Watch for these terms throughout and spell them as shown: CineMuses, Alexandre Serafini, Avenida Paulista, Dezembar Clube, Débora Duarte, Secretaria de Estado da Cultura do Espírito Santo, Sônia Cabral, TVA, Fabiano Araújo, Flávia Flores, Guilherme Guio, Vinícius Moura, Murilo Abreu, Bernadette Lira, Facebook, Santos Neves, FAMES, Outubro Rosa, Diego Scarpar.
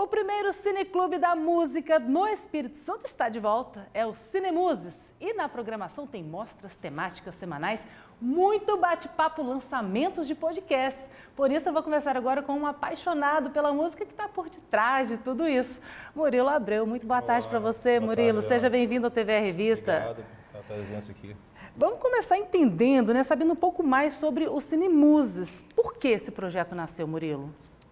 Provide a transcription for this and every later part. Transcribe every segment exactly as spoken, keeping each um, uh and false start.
O primeiro cineclube da música no Espírito Santo está de volta, é o CineMuses. E na programação tem mostras temáticas semanais, muito bate-papo, lançamentos de podcasts. Por isso eu vou conversar agora com um apaixonado pela música que está por detrás de tudo isso. Murilo Abreu, muito boa Olá, tarde para você, Murilo. Tarde, Seja bem-vindo ao T V A Revista. Obrigado pela presença aqui. Vamos começar entendendo, né, sabendo um pouco mais sobre o CineMuses. Por que esse projeto nasceu, Murilo?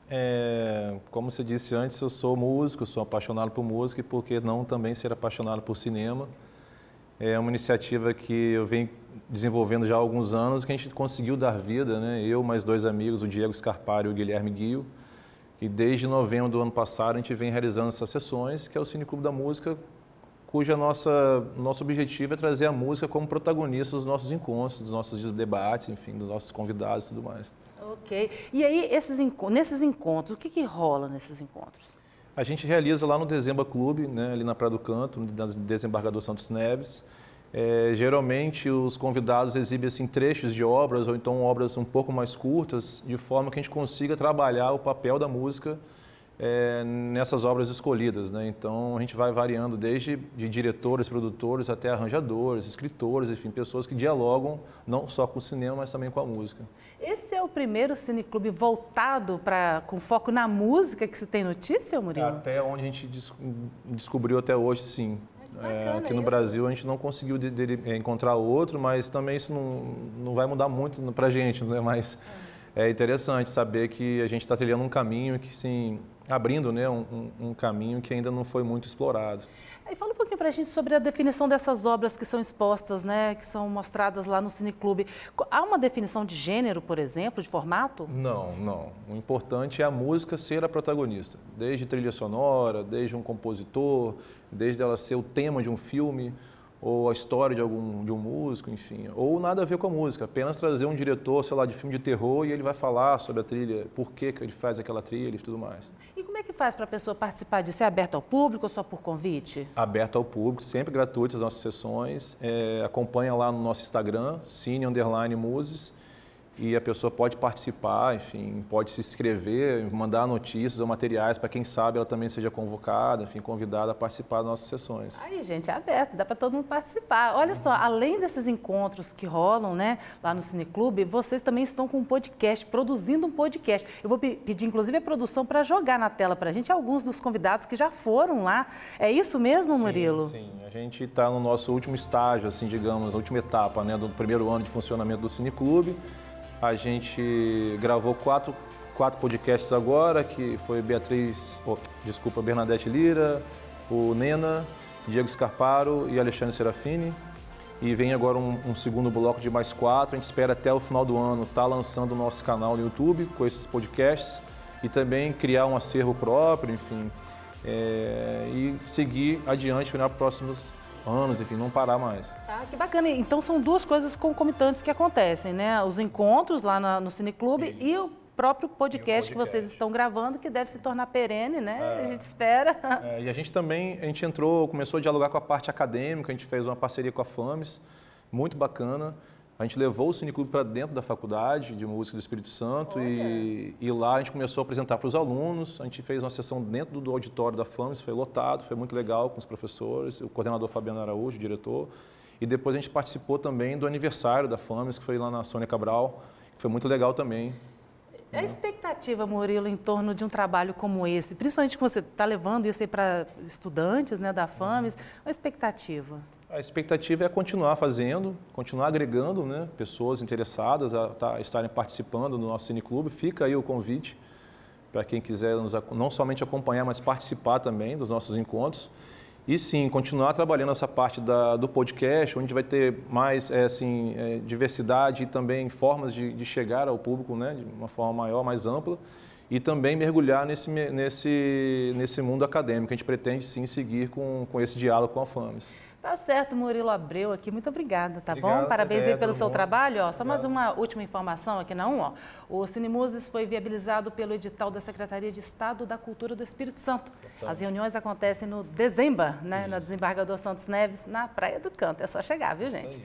É, como você disse antes, eu sou músico, sou apaixonado por música e por que não também ser apaixonado por cinema. É uma iniciativa que eu venho desenvolvendo já há alguns anos, que a gente conseguiu dar vida, né? Eu, mais dois amigos, o Diego Scarpar e o Guilherme Guio, e desde novembro do ano passado a gente vem realizando essas sessões, que é o Cineclube da Música, cuja nossa nosso objetivo é trazer a música como protagonista dos nossos encontros, dos nossos debates, enfim, dos nossos convidados e tudo mais. Ok. E aí, esses encontros, nesses encontros, o que que rola nesses encontros? A gente realiza lá no Dezembar Clube, né, ali na Praia do Canto, no Desembargador Santos Neves. É, geralmente, os convidados exibem assim, trechos de obras, ou então obras um pouco mais curtas, de forma que a gente consiga trabalhar o papel da música é, nessas obras escolhidas, né? Então, a gente vai variando desde de diretores, produtores, até arranjadores, escritores, enfim, pessoas que dialogam não só com o cinema, mas também com a música. Esse é o primeiro cineclube voltado para com foco na música que se tem notícia, Murilo? Até onde a gente des, descobriu até hoje, sim. É, aqui no isso. Brasil a gente não conseguiu de, de encontrar outro, mas também isso não, não vai mudar muito para a gente, né? Mas é interessante saber que a gente está trilhando um caminho que, sim, abrindo, né, um, um caminho que ainda não foi muito explorado. E fala um pouquinho para a gente sobre a definição dessas obras que são expostas, né, que são mostradas lá no Cineclube. Há uma definição de gênero, por exemplo, de formato? Não, não. O importante é a música ser a protagonista. Desde trilha sonora, desde um compositor, desde ela ser o tema de um filme, ou a história de algum de um músico, enfim. Ou nada a ver com a música, apenas trazer um diretor, sei lá, de filme de terror e ele vai falar sobre a trilha, por que que ele faz aquela trilha e tudo mais. E como é que faz para a pessoa participar disso? É aberto ao público ou só por convite? Aberto ao público, sempre gratuito as nossas sessões. É, acompanha lá no nosso Instagram, cine_muses, e a pessoa pode participar, enfim, pode se inscrever, mandar notícias ou materiais para quem sabe ela também seja convocada, enfim, convidada a participar das nossas sessões. Aí, gente, é aberto, dá para todo mundo participar. Olha só, além desses encontros que rolam, né, lá no Cineclube, vocês também estão com um podcast, produzindo um podcast. Eu vou pedir, inclusive, a produção para jogar na tela para a gente alguns dos convidados que já foram lá. É isso mesmo, Murilo? Sim, sim. A gente está no nosso último estágio, assim, digamos, a última etapa, né, do primeiro ano de funcionamento do Cineclube. A gente gravou quatro, quatro podcasts agora, que foi Beatriz, oh, desculpa, Bernadette Lira, o Nena, Diego Scarparo e Alexandre Serafini. E vem agora um, um segundo bloco de mais quatro. A gente espera até o final do ano estar tá lançando o nosso canal no YouTube com esses podcasts e também criar um acervo próprio, enfim, é, e seguir adiante para próximos anos, enfim, não parar mais. Ah, que bacana. Então, são duas coisas concomitantes que acontecem, né? Os encontros lá na, no Cineclube e, e o próprio podcast, e o podcast que vocês estão gravando, que deve se tornar perene, né? É. A gente espera. É, e a gente também, a gente entrou, começou a dialogar com a parte acadêmica, a gente fez uma parceria com a FAMES, muito bacana. A gente levou o Cineclube para dentro da Faculdade de Música do Espírito Santo e, e lá a gente começou a apresentar para os alunos. A gente fez uma sessão dentro do auditório da FAMES, foi lotado, foi muito legal com os professores, o coordenador Fabiano Araújo, o diretor. E depois a gente participou também do aniversário da FAMES, que foi lá na Sônia Cabral, que foi muito legal também. A expectativa, Murilo, em torno de um trabalho como esse, principalmente que você está levando isso aí para estudantes, né, da FAMES, a expectativa? A expectativa é continuar fazendo, continuar agregando, né, pessoas interessadas a, tá, a estarem participando do nosso Cineclube. Fica aí o convite para quem quiser nos, não somente acompanhar, mas participar também dos nossos encontros. E sim, continuar trabalhando essa parte da, do podcast, onde vai ter mais é, assim, é, diversidade e também formas de, de chegar ao público, né, de uma forma maior, mais ampla, e também mergulhar nesse, nesse, nesse mundo acadêmico. A gente pretende sim seguir com, com esse diálogo com a FAMES. Tá certo, Murilo Abreu aqui, muito obrigada, tá Obrigado, bom? Parabéns aí pelo seu bom. trabalho. Ó, só mais uma última informação aqui na um. Ó. O CineMuses foi viabilizado pelo edital da Secretaria de Estado da Cultura do Espírito Santo. Então, as reuniões acontecem no Dezembar, né, na Desembargador Santos Neves, na Praia do Canto. É só chegar, viu, gente?